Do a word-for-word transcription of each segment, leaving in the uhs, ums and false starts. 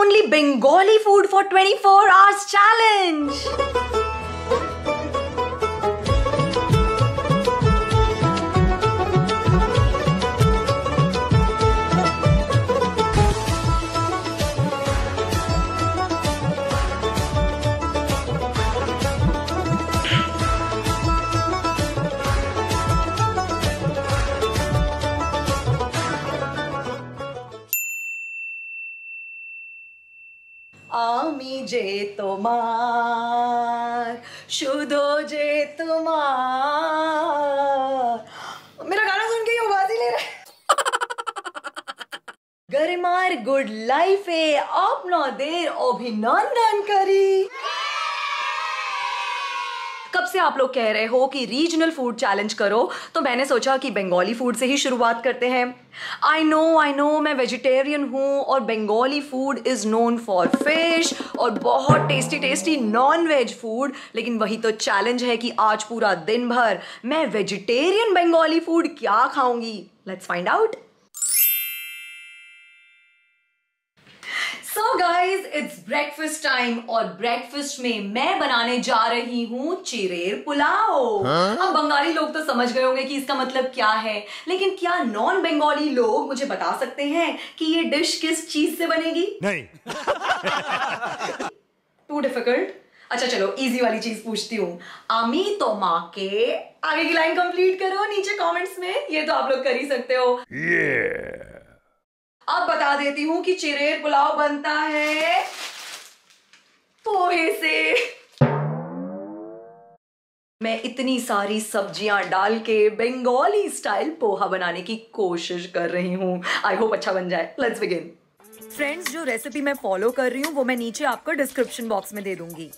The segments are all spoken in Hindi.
only Bengali food for twenty-four hours challenge. आमी जे तुमार शुद्धो जे तुमार। मेरा गाना सुन के आवाज ही ले रहे। गरिमार गुड लाइफ है आपना देर अभिनंदन करी। कब से आप लोग कह रहे हो कि रीजनल फूड चैलेंज करो, तो मैंने सोचा कि बंगाली फूड से ही शुरुआत करते हैं। आई नो आई नो मैं वेजिटेरियन हूँ और Bengali food is known for fish और बहुत tasty tasty non veg food, लेकिन वही तो चैलेंज है कि आज पूरा दिन भर मैं वेजिटेरियन बंगाली फूड क्या खाऊंगी। Let's find out. So guys, it's breakfast time और breakfast में मैं बनाने जा रही हूँ चिरेर पुलाव। हाँ? अब बंगाली लोग तो समझ गए होंगे कि इसका मतलब क्या है, लेकिन क्या नॉन बंगाली लोग मुझे बता सकते हैं कि ये डिश किस चीज से बनेगी? नहीं। Too difficult? अच्छा चलो इजी वाली चीज पूछती हूँ। आमी तो माँ के, आगे की लाइन कंप्लीट करो नीचे कमेंट्स में, ये तो आप लोग कर ही सकते हो। yeah. अब बता देती हूँ कि चिरेर पुलाव बनता है पोहे से। मैं इतनी सारी सब्जियां डाल के बंगाली स्टाइल पोहा बनाने की कोशिश कर रही हूँ। आई होप अच्छा बन जाए। Let's begin. फ्रेंड्स, जो रेसिपी मैं फॉलो कर रही हूँ वो मैं नीचे आपको डिस्क्रिप्शन बॉक्स में दे दूंगी।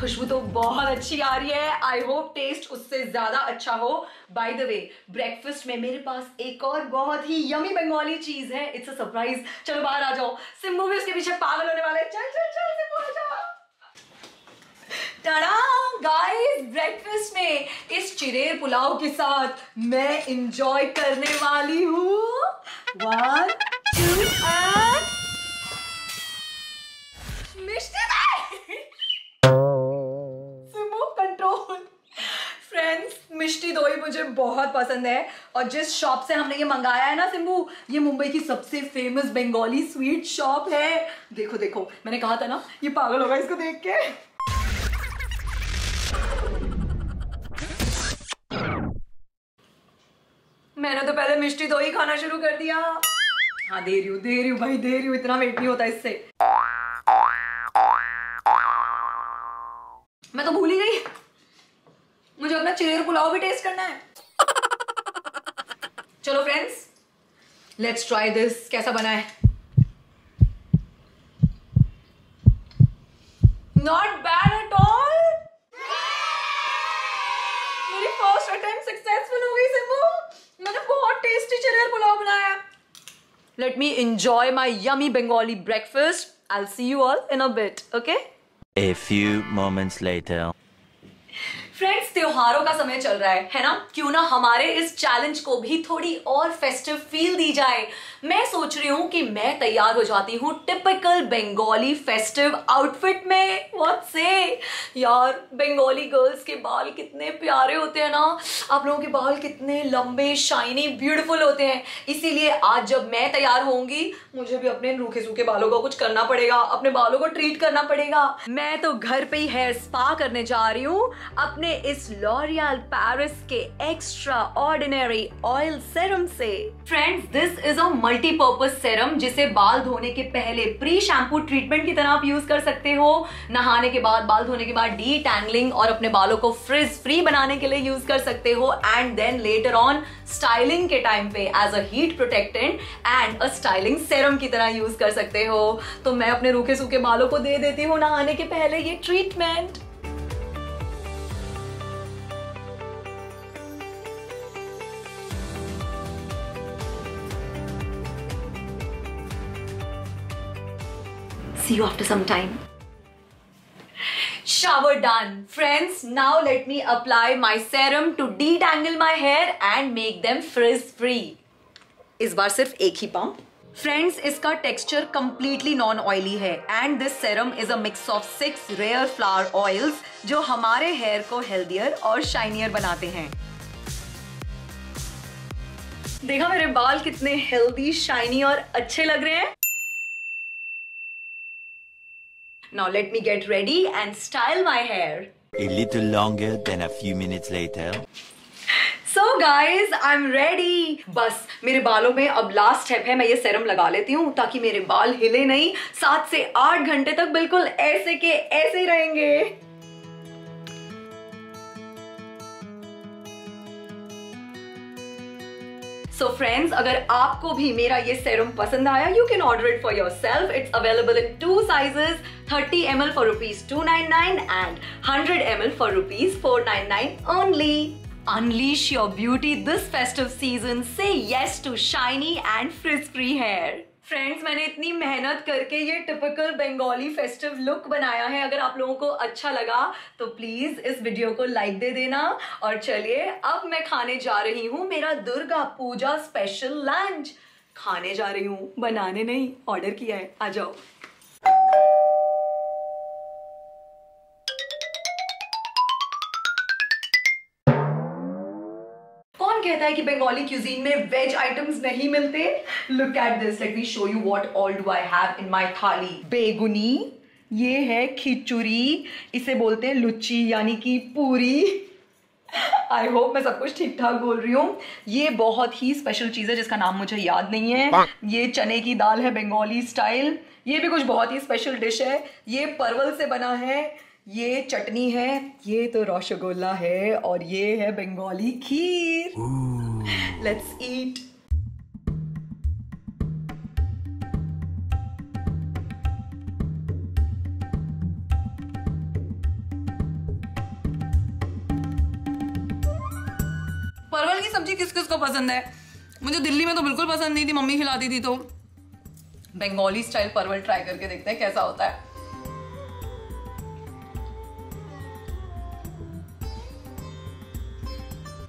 खुशबू तो बहुत अच्छी आ रही है। आई होप टेस्ट उससे ज्यादा अच्छा हो। बाय द वे, ब्रेकफास्ट में मेरे पास एक और बहुत ही यमी बंगाली चीज है। It's a surprise. चलो बाहर आ जाओ, सिम्बू भी उसके पीछे पागल होने वाला है। चल चल चल सिम्बू आ जाओ। टाडा गाइस, ब्रेकफास्ट में इस चिरेर पुलाव के साथ मैं इंजॉय करने वाली हूँ। वन टू एंड मिष्टी दई। फ्रेंड्स, मिष्टी दोई मुझे बहुत पसंद है और जिस शॉप से हमने ये मंगाया है ना सिम्बू, ये मुंबई की सबसे फेमस बंगाली स्वीट शॉप है। देखो देखो, मैंने कहा था ना ये पागल होगा इसको देख के। मैंने तो पहले मिष्टी दोई खाना शुरू कर दिया। हाँ दे रही हूँ दे रही हूँ भाई दे रही हूँ, इतना वेट नहीं होता इससे। मैं तो भूल ही गई, मुझे अपना चिरेर पुलाव भी टेस्ट करना है। चलो फ्रेंड्स, लेट्स ट्राई दिस, कैसा बना है। Not bad at all. मेरी फर्स्ट अटेम्प्ट सक्सेसफुल हो गई सिम्बू। मैंने बहुत टेस्टी चिरेर पुलाव बनाया। Let me enjoy my yummy Bengali breakfast. I will see you all in a bit, okay? A few moments later. Friends, त्योहारों का समय चल रहा है है ना? क्यों ना हमारे इस चैलेंज को भी थोड़ी और फेस्टिव फील दी जाए। मैं सोच रही हूँ कि मैं तैयार हो जाती हूँ टिपिकल बंगाली फेस्टिव आउटफिट में। व्हाट से यार, बंगाली गर्ल्स के बाल कितने प्यारे होते हैं ना। आप लोगों के बाल कितने लंबे, शाइनी, ब्यूटीफुल होते हैं। इसीलिए आज जब मैं तैयार होंगी, मुझे भी अपने रूखे सूखे बालों का कुछ करना पड़ेगा, अपने बालों को ट्रीट करना पड़ेगा। मैं तो घर पे ही हेयर स्पा करने जा रही हूँ। अपने इस लॉरियल पेरिस के एक्स्ट्रा ऑर्डिनरी ऑयल सेरम से। Friends, this is a multipurpose serum जिसे बाल धोने के पहले प्री शैम्पू ट्रीटमेंट की तरह आप यूज कर सकते हो। नहाने के बाद, बाल धोने के बाद डी टैंगलिंग और अपने बालों को फ्रिज फ्री बनाने के लिए यूज कर सकते हो। And then later on styling के टाइम पे as a heat protectant and a styling serum की तरह यूज कर सकते हो। तो मैं अपने रूखे सूखे बालों को दे देती हूँ नहाने के पहले ये treatment. see you after some time. Shower done. Friends, now let me apply my serum to detangle my hair and make them frizz free. इस बार सिर्फ एक ही पाऊँ. Friends, इसका texture completely non-oily है and this serum is a mix of six rare flower oils जो हमारे hair को healthier और shinier बनाते हैं. देखा मेरे बाल कितने healthy, shiny और अच्छे लग रहे हैं. Now let me get ready and style my hair. A little longer than a few minutes later. So guys, I'm ready. बस मेरे बालों में अब लास्ट स्टेप है, मैं ये सेरम लगा लेती हूँ ताकि मेरे बाल हिले नहीं. सात से आठ घंटे तक बिल्कुल ऐसे के ऐसे ही रहेंगे. So friends, अगर आपको भी मेरा ये serum पसंद आया, you can order it for yourself. It's available in two sizes, thirty milliliters for rupees two ninety-nine and one hundred milliliters for rupees four ninety-nine only. Unleash your beauty this festive season. Say yes to shiny and frizz-free hair. Friends, मैंने इतनी मेहनत करके ये typical Bengali festive look बनाया है. अगर आप लोगों को अच्छा लगा तो please इस वीडियो को like दे देना. और चलिए अब मैं खाने जा रही हूँ मेरा दुर्गा पूजा special lunch. खाने जा रही हूँ, बनाने नहीं. Order किया है, आ जाओ. कहता है कि बंगाली क्यूजीन में वेज आइटम्स नहीं मिलते. Look at this, let me show you what all do I have in my thali. Beguni, ये है खिचड़ी, इसे बोलते हैं लुच्ची यानी कि पूरी. आई होप मैं सब कुछ ठीक ठाक बोल रही हूँ. ये बहुत ही स्पेशल चीज है जिसका नाम मुझे याद नहीं है. ये चने की दाल है बंगाली स्टाइल. ये भी कुछ बहुत ही स्पेशल डिश है. ये परवल से बना है. ये चटनी है. ये तो रसगुल्ला है. और ये है बंगाली खीर. Let's eat. परवल की सब्जी किस किस को पसंद है? मुझे दिल्ली में तो बिल्कुल पसंद नहीं थी, मम्मी खिलाती थी. तो बंगाली स्टाइल परवल ट्राई करके देखते हैं कैसा होता है.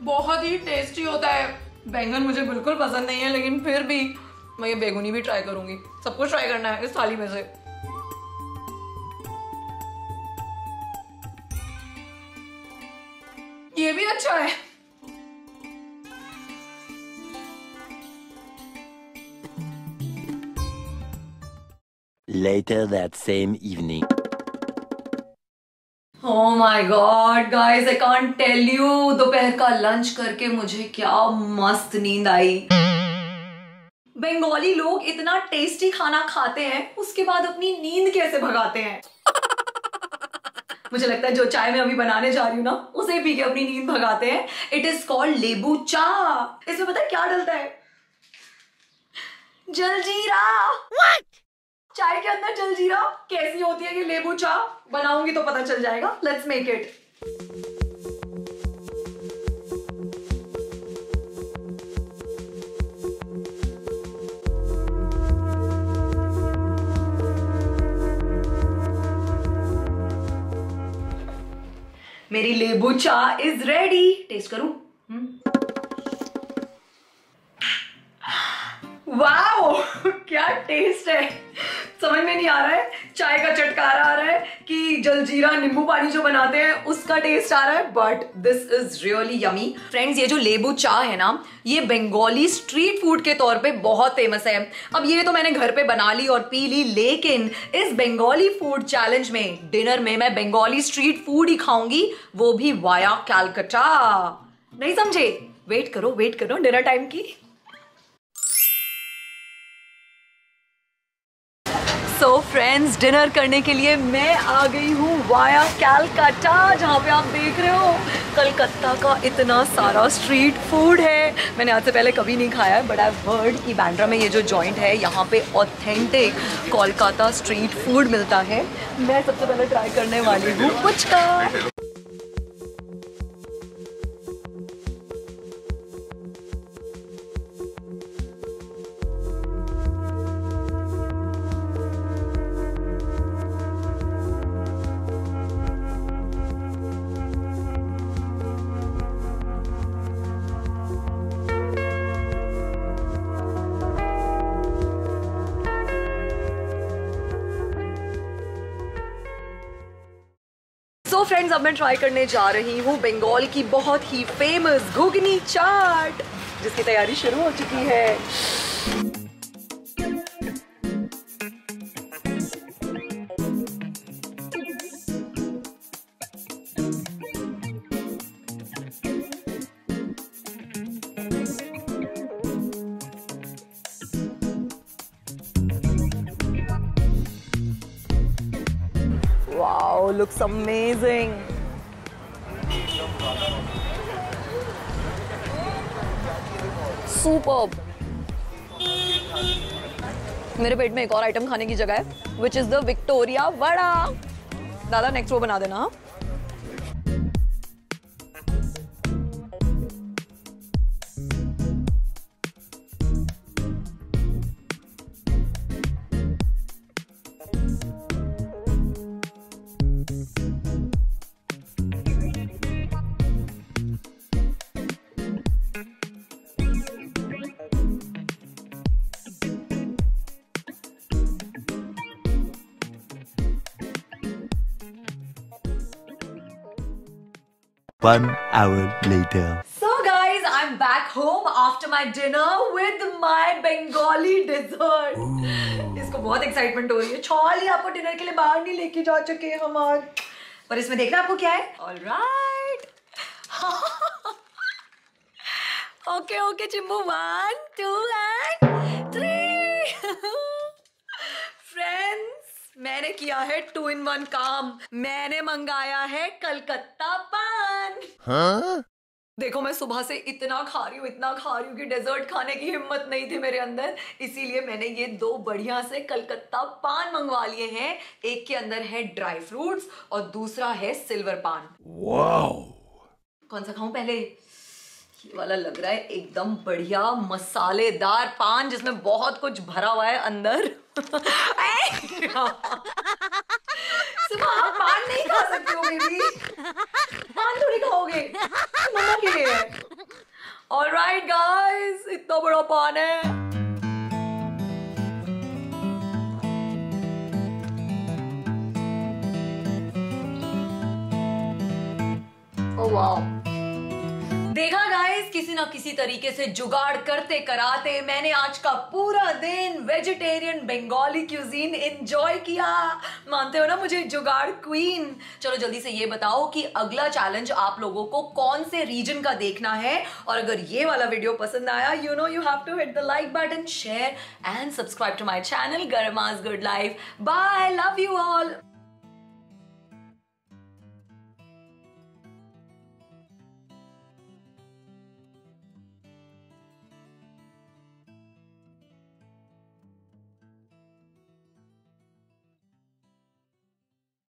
बहुत ही टेस्टी होता है. बैंगन मुझे बिल्कुल पसंद नहीं है लेकिन फिर भी मैं ये बेगुनी भी ट्राई करूंगी. सब कुछ ट्राई करना है इस थाली में से. ये भी अच्छा है. Later that same evening. Oh my God, guys, I can't tell you. दोपहर का लंच करके मुझे क्या मस्त नींद आई. बंगाली लोग इतना टेस्टी खाना खाते हैं, उसके बाद अपनी नींद कैसे भगाते हैं? मुझे लगता है जो चाय मैं अभी बनाने जा रही हूँ ना, उसे पी के अपनी नींद भगाते हैं. It is called लेबू चा. इसमें पता है क्या डलता है? जलजीरा. What? चाय के अंदर जलजीरा कैसी होती है कि लेबू चाय बनाऊंगी तो पता चल जाएगा. Let's make it. मेरी लेबू चाय इज रेडी. टेस्ट करूं? वाओ, क्या टेस्ट है. समझ में नहीं आ रहा है. चाय का चटकारा आ रहा है कि जलजीरा नींबू पानी जो बनाते हैं उसका टेस्ट आ रहा है. But this is really yummy. Friends, ये जो लेबू चाय है ना, ये बंगाली स्ट्रीट फूड के तौर पे बहुत फेमस है. अब ये तो मैंने घर पे बना ली और पी ली, लेकिन इस बंगाली फूड चैलेंज में डिनर में मैं बंगाली स्ट्रीट फूड ही खाऊंगी, वो भी वाया कैलकटा. नहीं समझे? वेट करो, वेट करो डिनर टाइम की. सो फ्रेंड्स, डिनर करने के लिए मैं आ गई हूँ वाया कैलकटा, जहाँ पे आप देख रहे हो कलकत्ता का इतना सारा स्ट्रीट फूड है. मैंने आज से पहले कभी नहीं खाया है, बट आई हर्ड कि बांद्रा में ये जो जॉइंट है यहाँ पे ऑथेंटिक कोलकाता स्ट्रीट फूड मिलता है. मैं सबसे पहले ट्राई करने वाली हूँ पुचका. फ्रेंड्स अब मैं ट्राई करने जा रही हूँ बंगाल की बहुत ही फेमस घुगनी चाट, जिसकी तैयारी शुरू हो चुकी है। Wow, looks amazing. Superb. मेरे पेट में एक और आइटम खाने की जगह है, which is the Victoria vada. दादा नेक्स्ट वो बना देना। One hour later. So guys, I'm back home after my dinner with my Bengali dessert. इसको बहुत एक्साइटमेंट हो रही है। छोली आपको डिनर के लिए बाहर नहीं लेके जा चुके हम आज। पर इसमें देखना आपको क्या है। All right. Okay, okay, चिम्बू one, two and three. Friends. मैंने किया है टू इन वन काम। मैंने मंगाया है कलकत्ता पान। हाँ? देखो मैं सुबह से इतना खा रही हूँ इतना खा रही हूँ कि डेजर्ट खाने की हिम्मत नहीं थी मेरे अंदर, इसीलिए मैंने ये दो बढ़िया से कलकत्ता पान मंगवा लिए हैं। एक के अंदर है ड्राई फ्रूट्स और दूसरा है सिल्वर पान। वाव! कौन सा खाऊं पहले? ये वाला लग रहा है एकदम बढ़िया मसालेदार पान जिसमें बहुत कुछ भरा हुआ है अंदर। सुबह आप पान नहीं खा सकते हो बेबी, पान थोड़ी खाओगे, मम्मा के लिए। ऑलराइट गाइस, इतना बड़ा पान है। ओह वाव। देखा गाइस, किसी ना किसी तरीके से जुगाड़ करते कराते मैंने आज का पूरा दिन वेजिटेरियन बंगाली क्यूजीन एंजॉय किया। मानते हो ना मुझे जुगाड़ क्वीन। चलो जल्दी से ये बताओ कि अगला चैलेंज आप लोगों को कौन से रीजन का देखना है, और अगर ये वाला वीडियो पसंद आया you know you have to hit the like button, share and subscribe to my channel Garima's good life. Bye, love you all.